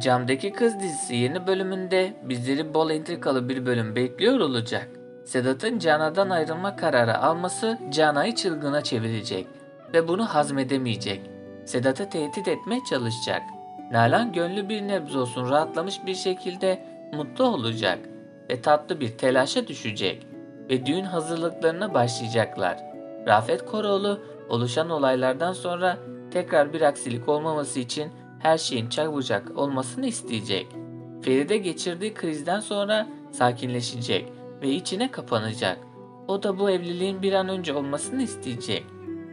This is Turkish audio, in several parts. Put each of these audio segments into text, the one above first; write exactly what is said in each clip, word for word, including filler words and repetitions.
Camdaki Kız dizisi yeni bölümünde bizleri bol entrikalı bir bölüm bekliyor olacak. Sedat'ın Canan'dan ayrılma kararı alması Canan'ı çılgına çevirecek ve bunu hazmedemeyecek. Sedat'ı tehdit etmeye çalışacak. Nalan gönlü bir nebze olsun rahatlamış bir şekilde mutlu olacak ve tatlı bir telaşa düşecek ve düğün hazırlıklarına başlayacaklar. Rafet Koroğlu oluşan olaylardan sonra tekrar bir aksilik olmaması için her şeyin çabucak olmasını isteyecek. Feride geçirdiği krizden sonra sakinleşecek ve içine kapanacak. O da bu evliliğin bir an önce olmasını isteyecek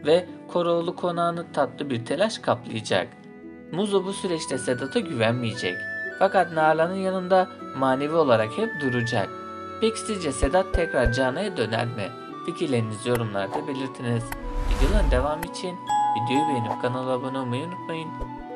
ve Koroğlu konağını tatlı bir telaş kaplayacak. Muzo bu süreçte Sedat'a güvenmeyecek. Fakat Nalan'ın yanında manevi olarak hep duracak. Peki sizce Sedat tekrar Canan'a döner mi? Fikirlerinizi yorumlarda belirtiniz. Videoların devamı için videoyu beğenip kanala abone olmayı unutmayın.